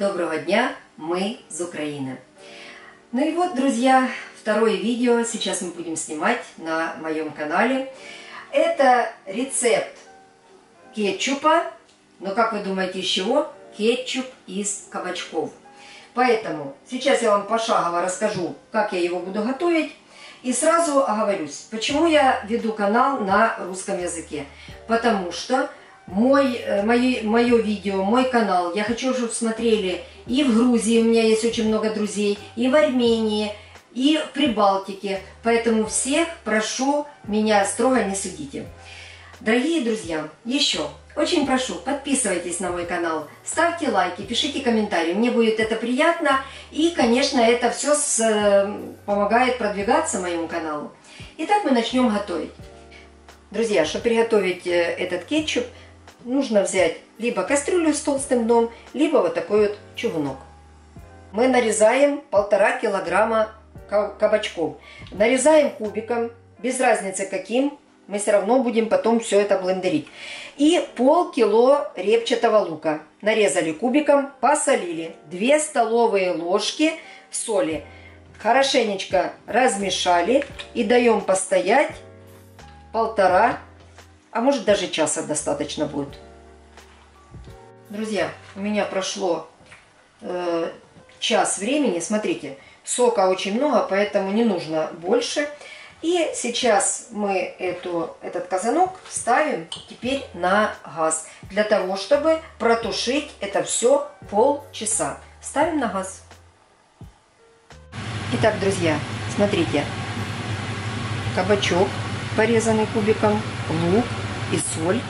Доброго дня, мы из Украины. Ну и вот, друзья, второе видео сейчас мы будем снимать на моем канале. Это рецепт кетчупа, но как вы думаете, из чего? Кетчуп из кабачков. Поэтому сейчас я вам пошагово расскажу, как я его буду готовить. И сразу оговорюсь, почему я веду канал на русском языке. Потому что мое видео, мой канал, я хочу, чтобы смотрели и в Грузии, у меня есть очень много друзей, и в Армении, и в Прибалтике. Поэтому всех прошу, меня строго не судите. Дорогие друзья, еще очень прошу, подписывайтесь на мой канал, ставьте лайки, пишите комментарии, мне будет это приятно. И, конечно, это все помогает продвигаться моему каналу. Итак, мы начнем готовить. Друзья, чтобы приготовить этот кетчуп, нужно взять либо кастрюлю с толстым дном, либо вот такой вот чугунок. Мы нарезаем 1,5 килограмма кабачков. Нарезаем кубиком, без разницы каким, мы все равно будем потом все это блендерить. И 0,5 кило репчатого лука. Нарезали кубиком, посолили. 2 столовые ложки соли. Хорошенечко размешали и даем постоять полтора, а может даже часа достаточно будет. Друзья, у меня прошло час времени. Смотрите, сока очень много, поэтому не нужно больше. И сейчас мы этот казанок ставим теперь на газ, для того, чтобы протушить это все полчаса. Ставим на газ. Итак, друзья, смотрите, кабачок, порезанный кубиком, лук и соль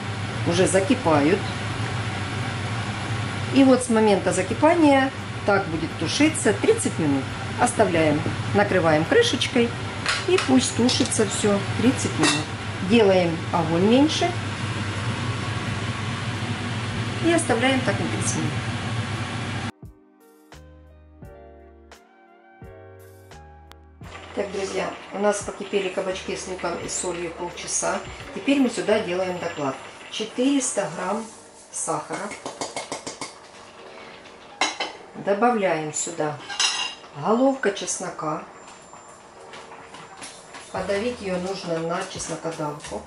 уже закипают. И вот с момента закипания так будет тушиться 30 минут. Оставляем, накрываем крышечкой. И пусть тушится все 30 минут. Делаем огонь меньше. И оставляем так на 30 минут. Так, друзья, у нас покипели кабачки с луком и солью полчаса. Теперь мы сюда делаем доклад. 400 грамм сахара. Добавляем сюда головка чеснока. Подавить ее нужно на чеснокодавку.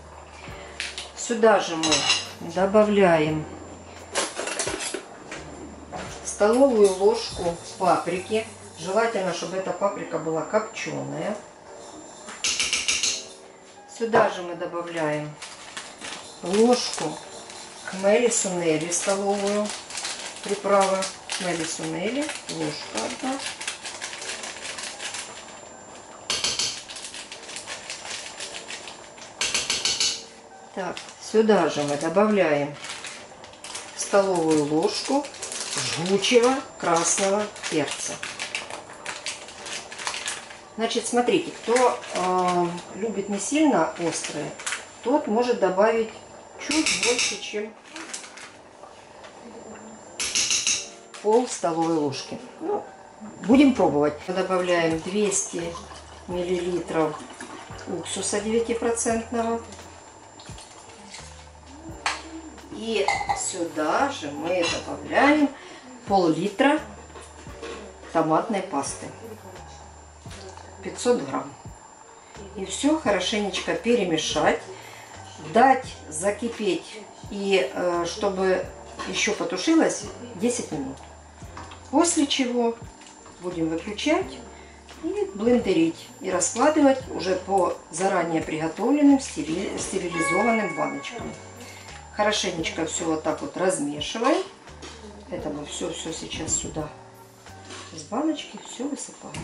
Сюда же мы добавляем столовую ложку паприки. Желательно, чтобы эта паприка была копченая. Сюда же мы добавляем ложку хмели-сунели столовую. Приправа хмели-сунели. Ложка одна. Так, сюда же мы добавляем столовую ложку жгучего красного перца. Значит, смотрите, кто любит не сильно острые, тот может добавить чуть больше, чем пол столовой ложки. Ну, будем пробовать. Добавляем 200 миллилитров уксуса 9%. И сюда же мы добавляем пол-литра томатной пасты, 500 грамм. И все хорошенечко перемешать, дать закипеть, и чтобы еще потушилось 10 минут. После чего будем выключать и блендерить, и раскладывать уже по заранее приготовленным стерилизованным баночкам. Хорошенечко все вот так вот размешиваем. Это мы все сейчас сюда из баночки все высыпаем.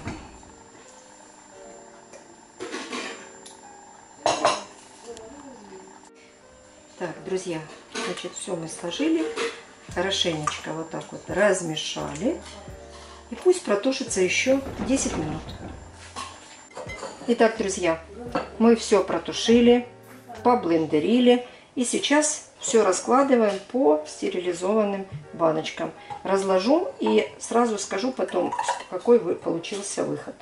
Так, друзья, значит, все мы сложили. Хорошенечко вот так вот размешали. И пусть протушится еще 10 минут. Итак, друзья, мы все протушили, поблендерили. И сейчас все раскладываем по стерилизованным баночкам. Разложу и сразу скажу потом, какой получился выход.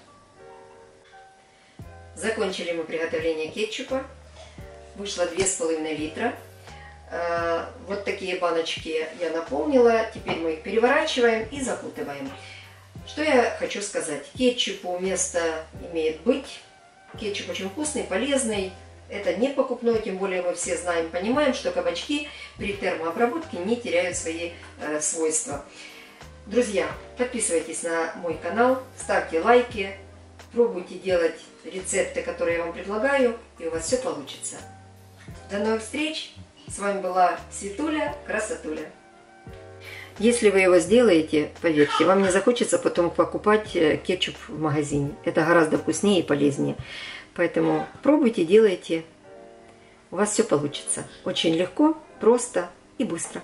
Закончили мы приготовление кетчупа. Вышло 2,5 литра. Вот такие баночки я наполнила. Теперь мы их переворачиваем и закутываем. Что я хочу сказать. Кетчупу место имеет быть. Кетчуп очень вкусный, полезный. Это не покупной, тем более мы все знаем, понимаем, что кабачки при термообработке не теряют свои свойства. Друзья, подписывайтесь на мой канал, ставьте лайки, пробуйте делать рецепты, которые я вам предлагаю, и у вас все получится. До новых встреч! С вами была Светуля, Красотуля. Если вы его сделаете, поверьте, вам не захочется потом покупать кетчуп в магазине. Это гораздо вкуснее и полезнее. Поэтому пробуйте, делайте. У вас все получится. Очень легко, просто и быстро.